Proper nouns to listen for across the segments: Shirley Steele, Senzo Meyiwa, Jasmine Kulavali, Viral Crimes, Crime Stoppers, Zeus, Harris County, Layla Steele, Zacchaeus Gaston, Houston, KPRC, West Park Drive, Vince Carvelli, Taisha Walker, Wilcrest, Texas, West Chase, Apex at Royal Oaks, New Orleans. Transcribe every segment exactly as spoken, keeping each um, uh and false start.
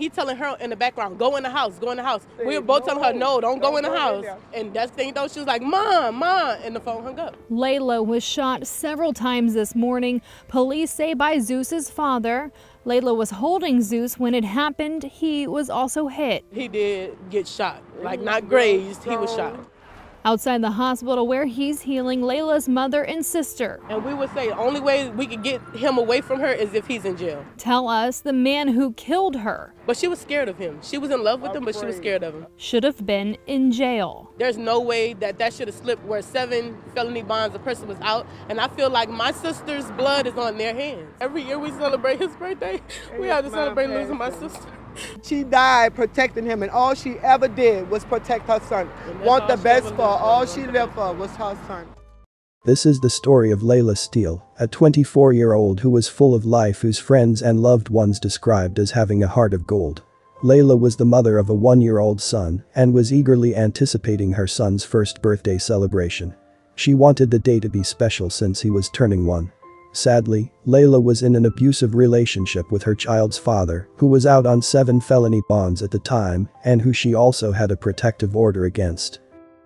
He telling her in the background, go in the house, go in the house. We were both telling her, no, don't go in the house. And that's the thing, though, she was like, Mom, Mom, and the phone hung up. Layla was shot several times this morning, police say by Zeus's father. Layla was holding Zeus when it happened. He was also hit. He did get shot, like not grazed, he was shot. Outside the hospital where he's healing, Layla's mother and sister. And we would say the only way we could get him away from her is if he's in jail. Tell us the man who killed her. But she was scared of him. She was in love with him, but she was scared of him. Should have been in jail. There's no way that that should have slipped where seven felony bonds a person was out. And I feel like my sister's blood is on their hands. Every year we celebrate his birthday, we have to celebrate losing my sister. She died protecting him, and all she ever did was protect her son. Want the best for her. All she lived for was her son. This is the story of Layla Steele, a twenty-four-year-old who was full of life, whose friends and loved ones described as having a heart of gold. Layla was the mother of a one-year-old son and was eagerly anticipating her son's first birthday celebration. She wanted the day to be special since he was turning one. Sadly, Layla was in an abusive relationship with her child's father, who was out on seven felony bonds at the time and who she also had a protective order against.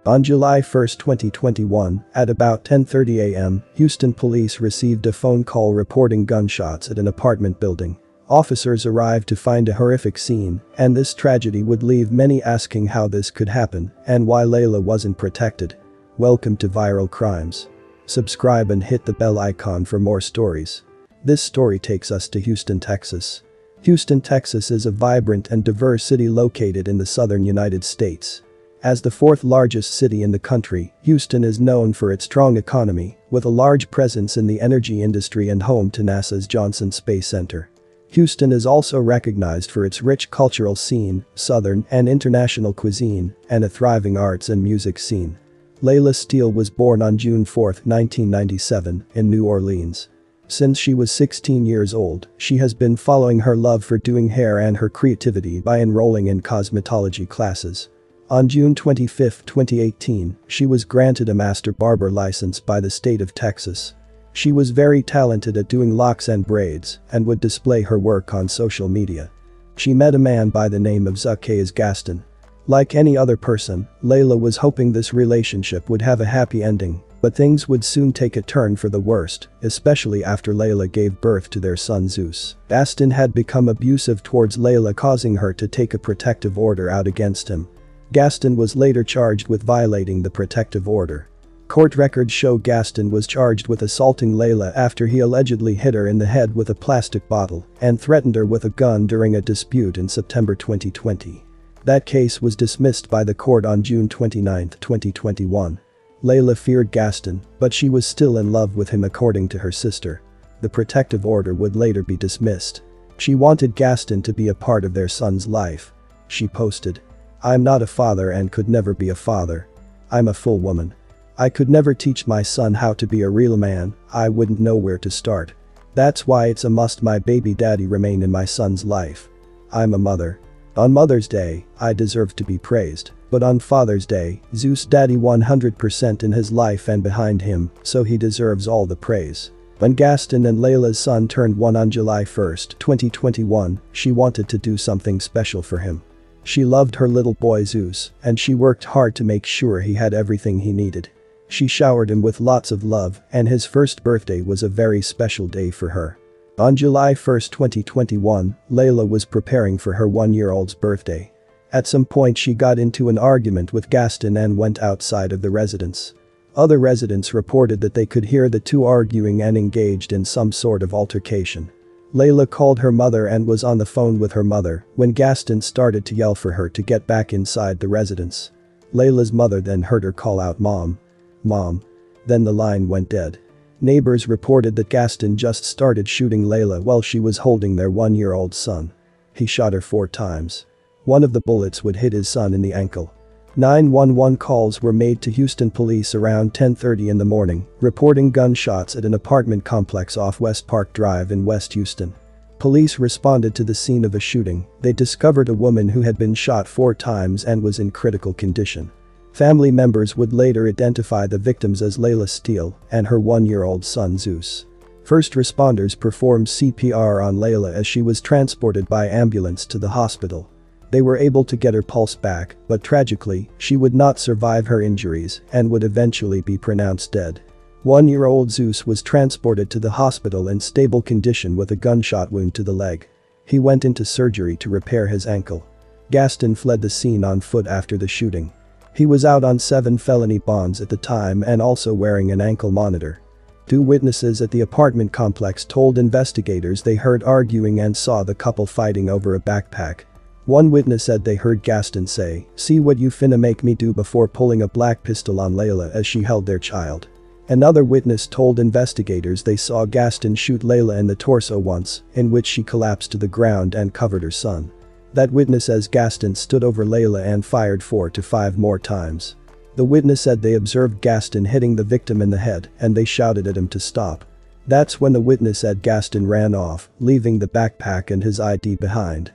On July first, twenty twenty-one, at about ten thirty a m, Houston police received a phone call reporting gunshots at an apartment building. Officers arrived to find a horrific scene, and this tragedy would leave many asking how this could happen and why Layla wasn't protected. Welcome to Viral Crimes. Subscribe and hit the bell icon for more stories. This story takes us to Houston, Texas. Houston, Texas is a vibrant and diverse city located in the southern United States. As the fourth largest city in the country, Houston is known for its strong economy, with a large presence in the energy industry and home to NASA's Johnson Space Center. Houston is also recognized for its rich cultural scene, southern and international cuisine, and a thriving arts and music scene. Layla Steele was born on June fourth, nineteen ninety-seven, in New Orleans. Since she was sixteen years old, she has been following her love for doing hair and her creativity by enrolling in cosmetology classes. On June twenty-fifth, twenty eighteen, she was granted a master barber license by the state of Texas. She was very talented at doing locks and braids and would display her work on social media. She met a man by the name of Zacchaeus Gaston. Like any other person, Layla was hoping this relationship would have a happy ending, but things would soon take a turn for the worst, especially after Layla gave birth to their son Zeus. Gaston had become abusive towards Layla, causing her to take a protective order out against him. Gaston was later charged with violating the protective order. Court records show Gaston was charged with assaulting Layla after he allegedly hit her in the head with a plastic bottle and threatened her with a gun during a dispute in September twenty twenty. That case was dismissed by the court on June twenty-ninth, twenty twenty-one. Layla feared Gaston, but she was still in love with him, according to her sister. The protective order would later be dismissed. She wanted Gaston to be a part of their son's life. She posted, "I'm not a father and could never be a father. I'm a full woman. I could never teach my son how to be a real man. I wouldn't know where to start. That's why it's a must my baby daddy remain in my son's life. I'm a mother. On Mother's Day, I deserve to be praised, but on Father's Day, Zeus daddy one hundred percent in his life and behind him, so he deserves all the praise." When Gaston and Layla's son turned one on July first, twenty twenty-one, she wanted to do something special for him. She loved her little boy Zeus, and she worked hard to make sure he had everything he needed. She showered him with lots of love, and his first birthday was a very special day for her. On July first, twenty twenty-one, Layla was preparing for her one-year-old's birthday. At some point she got into an argument with Gaston and went outside of the residence. Other residents reported that they could hear the two arguing and engaged in some sort of altercation. Layla called her mother and was on the phone with her mother when Gaston started to yell for her to get back inside the residence. Layla's mother then heard her call out, "Mom. Mom." Then the line went dead. Neighbors reported that Gaston just started shooting Layla while she was holding their one-year-old son. He shot her four times. One of the bullets would hit his son in the ankle. nine one one calls were made to Houston police around ten thirty in the morning, reporting gunshots at an apartment complex off West Park Drive in West Houston. Police responded to the scene of a shooting. They discovered a woman who had been shot four times and was in critical condition. Family members would later identify the victims as Layla Steele and her one-year-old son Zeus. First responders performed C P R on Layla as she was transported by ambulance to the hospital. They were able to get her pulse back, but tragically, she would not survive her injuries and would eventually be pronounced dead. One-year-old Zeus was transported to the hospital in stable condition with a gunshot wound to the leg. He went into surgery to repair his ankle. Gaston fled the scene on foot after the shooting. He was out on seven felony bonds at the time and also wearing an ankle monitor. Two witnesses at the apartment complex told investigators they heard arguing and saw the couple fighting over a backpack. One witness said they heard Gaston say, "See what you finna make me do," before pulling a black pistol on Layla as she held their child. Another witness told investigators they saw Gaston shoot Layla in the torso once, in which she collapsed to the ground and covered her son. That witness says Gaston stood over Layla and fired four to five more times. The witness said they observed Gaston hitting the victim in the head and they shouted at him to stop. That's when the witness said Gaston ran off, leaving the backpack and his I D behind.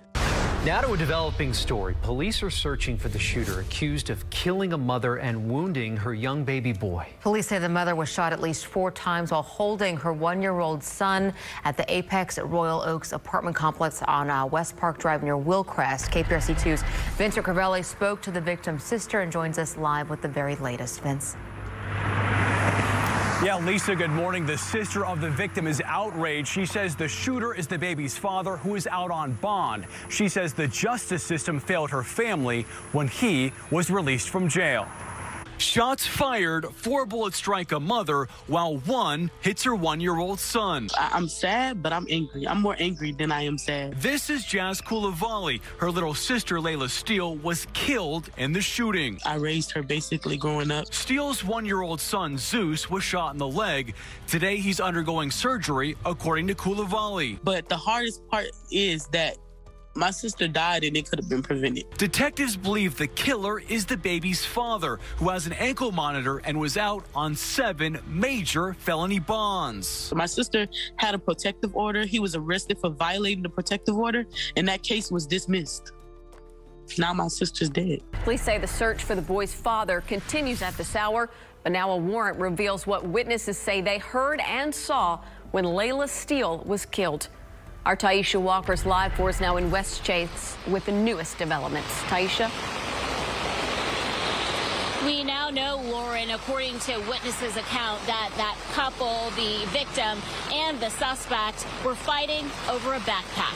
Now to a developing story. Police are searching for the shooter accused of killing a mother and wounding her young baby boy. Police say the mother was shot at least four times while holding her one-year-old son at the Apex at Royal Oaks apartment complex on uh, West Park Drive near Wilcrest. K P R C two's Vince Carvelli spoke to the victim's sister and joins us live with the very latest. Vince. Yeah, Lisa, good morning. The sister of the victim is outraged. She says the shooter is the baby's father, who is out on bond. She says the justice system failed her family when he was released from jail. Shots fired, four bullets strike a mother, while one hits her one-year-old son. I'm sad, but I'm angry. I'm more angry than I am sad. This is Jasmine Kulavali. Her little sister, Layla Steele, was killed in the shooting. I raised her basically growing up. Steele's one-year-old son, Zeus, was shot in the leg. Today, he's undergoing surgery, according to Kulavali. But the hardest part is that my sister died and it could have been prevented. Detectives believe the killer is the baby's father, who has an ankle monitor and was out on seven major felony bonds. My sister had a protective order. He was arrested for violating the protective order, and that case was dismissed. Now my sister's dead. Police say the search for the boy's father continues at this hour, but now a warrant reveals what witnesses say they heard and saw when Layla Steele was killed. Our Taisha Walker's live for us now in West Chase with the newest developments. Taisha? We now know, Lauren, according to witnesses' account, that that couple, the victim and the suspect, were fighting over a backpack.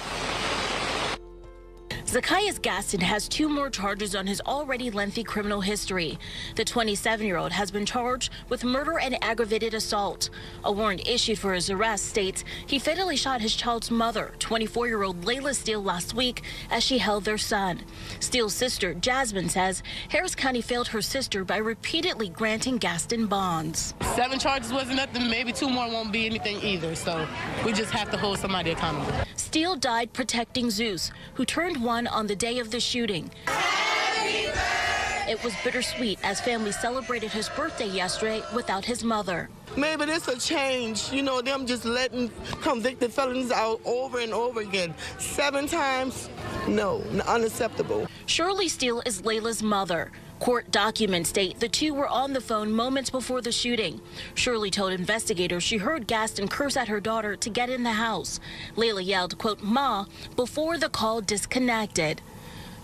Zacchaeus Gaston has two more charges on his already lengthy criminal history. The twenty-seven-year-old has been charged with murder and aggravated assault. A warrant issued for his arrest states he fatally shot his child's mother, twenty-four-year-old Layla Steele, last week as she held their son. Steele's sister, Jasmine, says Harris County failed her sister by repeatedly granting Gaston bonds. Seven charges wasn't nothing. Maybe two more won't be anything either, so we just have to hold somebody accountable. Steele died protecting Zeus, who turned one on the day of the shooting. It was bittersweet as family celebrated his birthday yesterday without his mother. Maybe this a change, you know, them just letting convicted felons out over and over again. Seven times? No, unacceptable. Shirley Steele is Layla's mother. Court documents state the two were on the phone moments before the shooting. Shirley told investigators she heard Gaston curse at her daughter to get in the house. Layla yelled, quote, "Ma," before the call disconnected.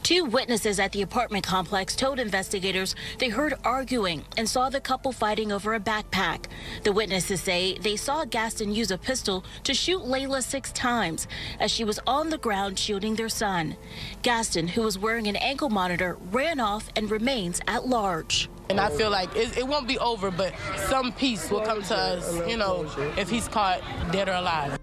Two witnesses at the apartment complex told investigators they heard arguing and saw the couple fighting over a backpack. The witnesses say they saw Gaston use a pistol to shoot Layla six times as she was on the ground shooting their son. Gaston, who was wearing an ankle monitor, ran off and remains at large. And I feel like it, it won't be over, but some peace will come to us, you know, if he's caught dead or alive.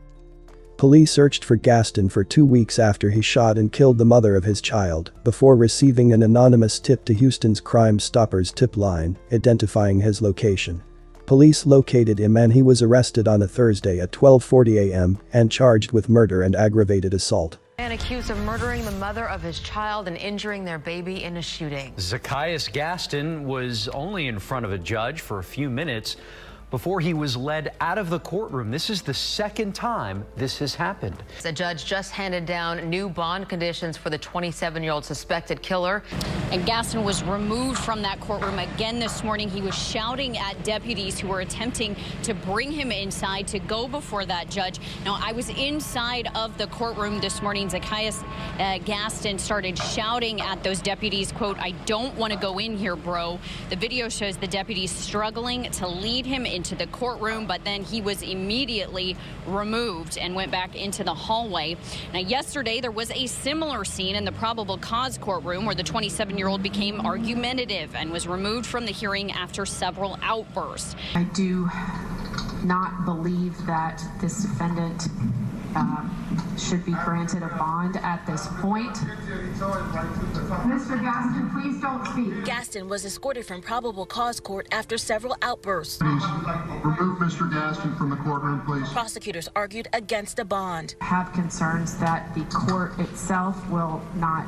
Police searched for Gaston for two weeks after he shot and killed the mother of his child, before receiving an anonymous tip to Houston's Crime Stoppers tip line, identifying his location. Police located him and he was arrested on a Thursday at twelve forty a m and charged with murder and aggravated assault. And accused of murdering the mother of his child and injuring their baby in a shooting. Zacchaeus Gaston was only in front of a judge for a few minutes before he was led out of the courtroom. This is the second time this has happened. The judge just handed down new bond conditions for the twenty-seven-year-old suspected killer. And Gaston was removed from that courtroom again this morning. He was shouting at deputies who were attempting to bring him inside to go before that judge. Now, I was inside of the courtroom this morning. Zacchaeus uh, Gaston started shouting at those deputies, quote, "I don't want to go in here, bro." The video shows the deputies struggling to lead him into the courtroom, but then he was immediately removed and went back into the hallway. Now, yesterday, there was a similar scene in the probable cause courtroom where the twenty-seven-year-old became argumentative and was removed from the hearing after several outbursts. I do not believe that this defendant uh, should be granted a bond at this point. Mister Gaston, please don't speak. Gaston was escorted from probable cause court after several outbursts. Please remove Mister Gaston from the courtroom, please. Prosecutors argued against a bond. I have concerns that the court itself will not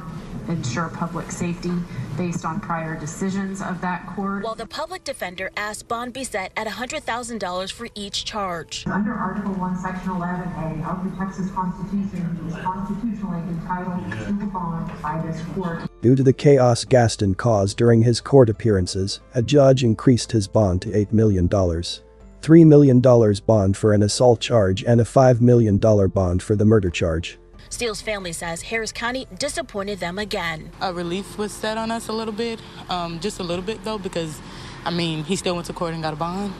ensure public safety based on prior decisions of that court. While the public defender asked bond be set at one hundred thousand dollars for each charge. Under Article one, Section eleven A of the Texas Constitution, he is constitutionally entitled to a bond by this court. Due to the chaos Gaston caused during his court appearances, a judge increased his bond to eight million dollars. three million dollars bond for an assault charge and a five million dollars bond for the murder charge. Steele's family says Harris County disappointed them again. A relief was set on us a little bit, um, just a little bit though, because, I mean, he still went to court and got a bond.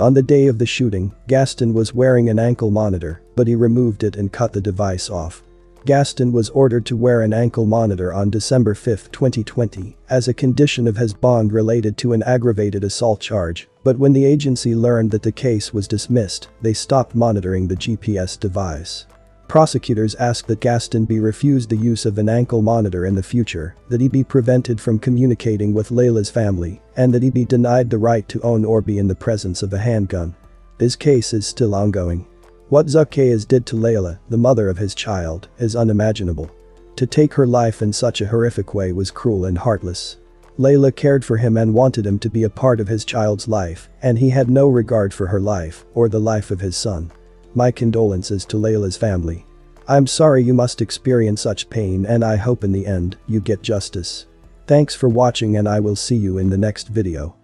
On the day of the shooting, Gaston was wearing an ankle monitor, but he removed it and cut the device off. Gaston was ordered to wear an ankle monitor on December fifth, twenty twenty, as a condition of his bond related to an aggravated assault charge, but when the agency learned that the case was dismissed, they stopped monitoring the G P S device. Prosecutors asked that Gaston be refused the use of an ankle monitor in the future, that he be prevented from communicating with Layla's family, and that he be denied the right to own or be in the presence of a handgun. His case is still ongoing. What Zacchaeus did to Layla, the mother of his child, is unimaginable. To take her life in such a horrific way was cruel and heartless. Layla cared for him and wanted him to be a part of his child's life, and he had no regard for her life or the life of his son. My condolences to Layla's family. I'm sorry you must experience such pain, and I hope in the end, you get justice. Thanks for watching, and I will see you in the next video.